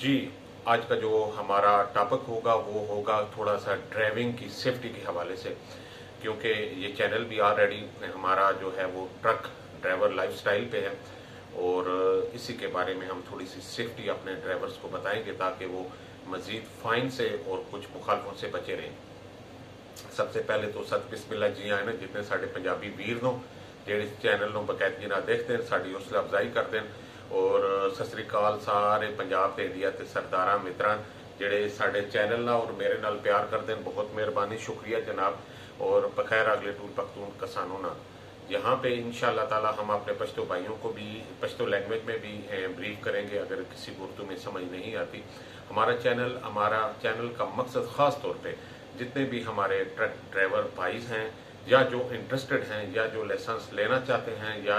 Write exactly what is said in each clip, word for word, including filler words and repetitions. जी आज का जो हमारा टॉपिक होगा वो होगा थोड़ा सा ड्राइविंग की सेफ्टी के हवाले से, क्योंकि ये चैनल भी ऑलरेडी हमारा जो है वो ट्रक ड्राइवर लाइफस्टाइल पे है और इसी के बारे में हम थोड़ी सी सेफ्टी अपने ड्राइवर्स को बताएंगे ताकि वो मजीद फाइन से और कुछ मुखालफों से बचे रहें। सबसे पहले तो सत बिस्मिल्लाह जी आए ना जितने साढ़े पंजाबी वीर न जेडे चैनल में बकायदगी ना देखते हैं, साड़ी हौसला अफजाई करते हैं और सत श्री अकाल सारे पंजाब ते इंडिया ते सरदारा मित्रां जिहड़े साडे चैनल नाल और मेरे नाल प्यार करदे हैं, बहुत मेहरबानी, शुक्रिया जनाब। और बखैर अगले टूल पख्तून किसानों ना यहाँ पे इंशाअल्लाह ताला हम अपने पश्तो भाइयों को भी पश्तो लैंग्वेज में भी ब्रीफ करेंगे अगर किसी को उर्दू में समझ नहीं आती। हमारा चैनल हमारा चैनल का मकसद ख़ास तौर पर जितने भी हमारे ट्रक ड्राइवर भाईज़ हैं या जो इंटरेस्टेड हैं या जो लाइसेंस लेना चाहते हैं या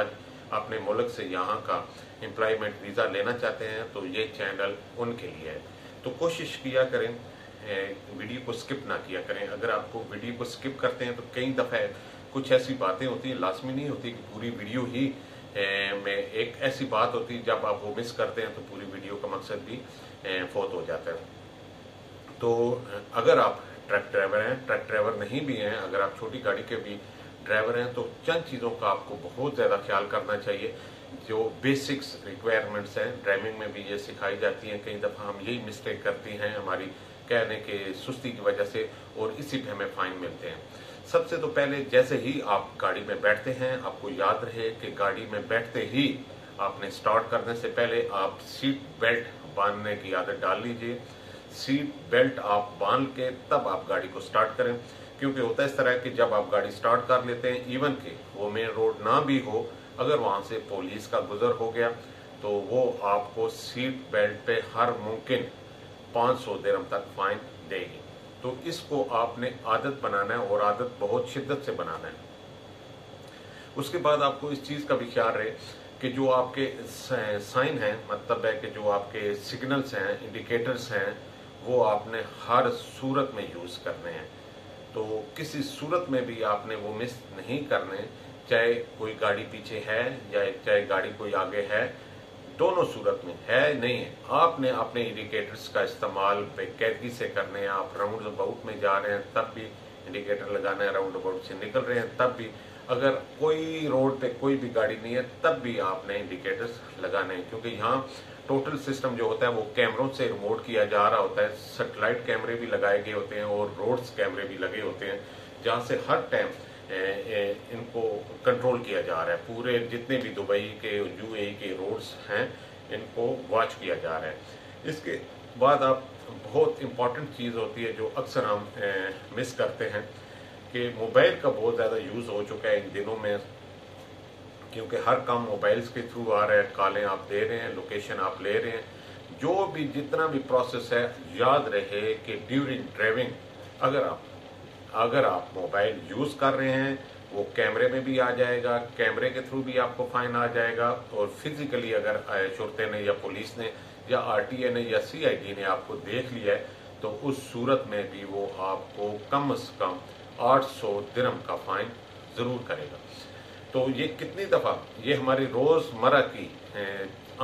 अपने मुल्क से यहाँ का एम्प्लॉयमेंट वीज़ा लेना चाहते हैं तो ये चैनल उनके लिए है। तो कोशिश किया करें वीडियो को स्किप ना किया करें। अगर आपको वीडियो को स्किप करते हैं तो कई दफ़ा कुछ ऐसी बातें होती हैं, लाजमी नहीं होती कि पूरी वीडियो ही में एक ऐसी बात होती है, जब आप वो मिस करते हैं तो पूरी वीडियो का मकसद भी फोत हो जाता है। तो अगर आप ट्रक ड्राइवर हैं, ट्रक ड्राइवर नहीं भी हैं, अगर आप छोटी गाड़ी के भी ड्राइवर हैं तो चंद चीज़ों का आपको बहुत ज़्यादा ख्याल करना चाहिए जो बेसिक्स रिक्वायरमेंट्स हैं। ड्राइविंग में भी ये सिखाई जाती हैं, कई दफ़ा हम यही मिस्टेक करती हैं हमारी कहने के सुस्ती की वजह से और इसी पे हमें फाइन मिलते हैं। सबसे तो पहले जैसे ही आप गाड़ी में बैठते हैं आपको याद रहे कि गाड़ी में बैठते ही आपने स्टार्ट करने से पहले आप सीट बेल्ट बांधने की आदत डाल लीजिए। सीट बेल्ट आप बांध के तब आप गाड़ी को स्टार्ट करें, क्योंकि होता है इस तरह कि जब आप गाड़ी स्टार्ट कर लेते हैं इवन कि वो मेन रोड ना भी हो, अगर वहाँ से पुलिस का गुजर हो गया तो वो आपको सीट बेल्ट पे हर मुमकिन पाँच सौ दिरहम तक फाइन देगी। तो इसको आपने आदत बनाना है और आदत बहुत शिद्दत से बनाना है। उसके बाद आपको इस चीज़ का भी ख्याल रहे कि जो आपके साइन हैं, मतलब है कि जो आपके सिग्नल्स हैं, इंडिकेटर्स हैं, वो आपने हर सूरत में यूज़ करने हैं। तो किसी सूरत में भी आपने वो मिस नहीं करने, चाहे कोई गाड़ी पीछे है या चाहे गाड़ी कोई आगे है, दोनों सूरत में है नहीं है आपने अपने इंडिकेटर्स का इस्तेमाल बेकायदगी से करने हैं। आप राउंड अबाउट में जा रहे हैं तब भी इंडिकेटर लगाना है, राउंड अबाउट से निकल रहे हैं तब भी, अगर कोई रोड पे कोई भी गाड़ी नहीं है तब भी आपने इंडिकेटर्स लगाने हैं, क्योंकि यहाँ टोटल सिस्टम जो होता है वो कैमरों से रिमोट किया जा रहा होता है। सेटेलाइट कैमरे भी लगाए गए होते हैं और रोड्स कैमरे भी लगे होते हैं जहाँ से हर टाइम इनको कंट्रोल किया जा रहा है। पूरे जितने भी दुबई के यूएई के रोड्स हैं इनको वॉच किया जा रहा है। इसके बाद आप बहुत इम्पॉर्टेंट चीज़ होती है जो अक्सर हम मिस करते हैं कि मोबाइल का बहुत ज़्यादा यूज़ हो चुका है इन दिनों में, क्योंकि हर काम मोबाइल्स के थ्रू आ रहा है। कॉलें आप दे रहे हैं, लोकेशन आप ले रहे हैं, जो भी जितना भी प्रोसेस है याद रहे कि ड्यूरिंग ड्राइविंग अगर आप अगर आप मोबाइल यूज़ कर रहे हैं वो कैमरे में भी आ जाएगा, कैमरे के थ्रू भी आपको फाइन आ जाएगा। और फिजिकली अगर शोरते ने या पुलिस ने या आरटीए ने या सीआईडी ने आपको देख लिया है तो उस सूरत में भी वो आपको कम अज़ कम आठ सौ दिरहम का फाइन ज़रूर करेगा। तो ये कितनी दफ़ा ये हमारी रोज़मर्रा की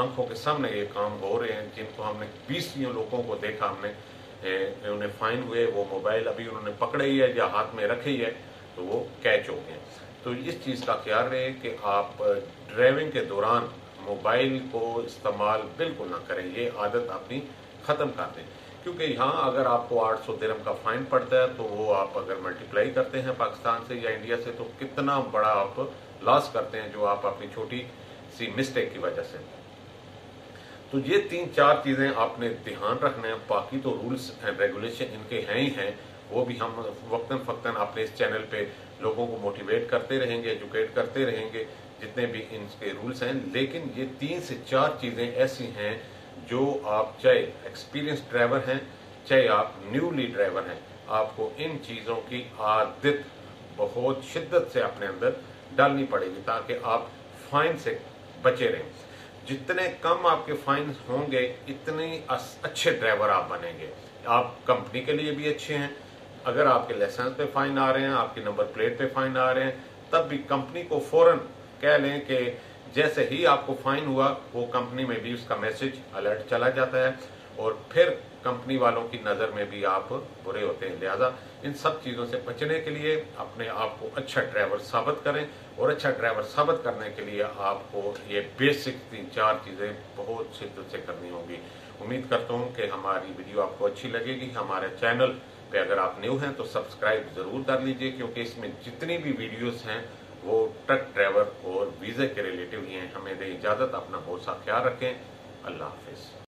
आंखों के सामने ये काम हो रहे हैं, जिनको हमने बीसियों लोगों को देखा, हमने उन्हें फाइन हुए, वो मोबाइल अभी उन्होंने पकड़े ही है या हाथ में रखे ही है तो वो कैच हो गए। तो इस चीज़ का ख्याल रहे कि आप ड्राइविंग के दौरान मोबाइल को इस्तेमाल बिल्कुल ना करें, ये आदत अपनी ख़त्म कर दें, क्योंकि यहाँ अगर आपको आठ सौ दिरहम का फाइन पड़ता है तो वो आप अगर मल्टीप्लाई करते हैं पाकिस्तान से या इंडिया से तो कितना बड़ा आप लॉस करते हैं जो आप अपनी छोटी सी मिस्टेक की वजह से। तो ये तीन चार चीज़ें आपने ध्यान रखना है, बाकी तो रूल्स एंड रेगुलेशन इनके हैं ही हैं, वो भी हम वक्तन फ़क्तन अपने इस चैनल पे लोगों को मोटिवेट करते रहेंगे, एजुकेट करते रहेंगे जितने भी इनके रूल्स हैं। लेकिन ये तीन से चार चीज़ें ऐसी हैं जो आप चाहे एक्सपीरियंस ड्राइवर हैं चाहे आप न्यूली ड्राइवर हैं, आपको इन चीज़ों की आदत बहुत शिद्दत से अपने अंदर डालनी पड़ेगी ताकि आप फाइन से बचे रहें। जितने कम आपके फाइन होंगे इतने अच्छे ड्राइवर आप बनेंगे, आप कंपनी के लिए भी अच्छे हैं। अगर आपके लाइसेंस पे फाइन आ रहे हैं, आपके नंबर प्लेट पे फाइन आ रहे हैं, तब भी कंपनी को फौरन कह लें कि जैसे ही आपको फाइन हुआ वो कंपनी में भी उसका मैसेज अलर्ट चला जाता है और फिर कंपनी वालों की नज़र में भी आप बुरे होते हैं। लिहाजा इन सब चीज़ों से बचने के लिए अपने आप को अच्छा ड्राइवर साबित करें, और अच्छा ड्राइवर साबित करने के लिए आपको ये बेसिक तीन चार चीज़ें बहुत शिद्दत से करनी होगी। उम्मीद करता हूँ कि हमारी वीडियो आपको अच्छी लगेगी। हमारे चैनल पे अगर आप न्यू हैं तो सब्सक्राइब ज़रूर कर लीजिए, क्योंकि इसमें जितनी भी वीडियोज़ हैं वो ट्रक ड्राइवर और वीज़े के रिलेटिव ही हैं। हमें दें इजाज़त, अपना बहुत सा ख्याल रखें। अल्लाह हाफिज़।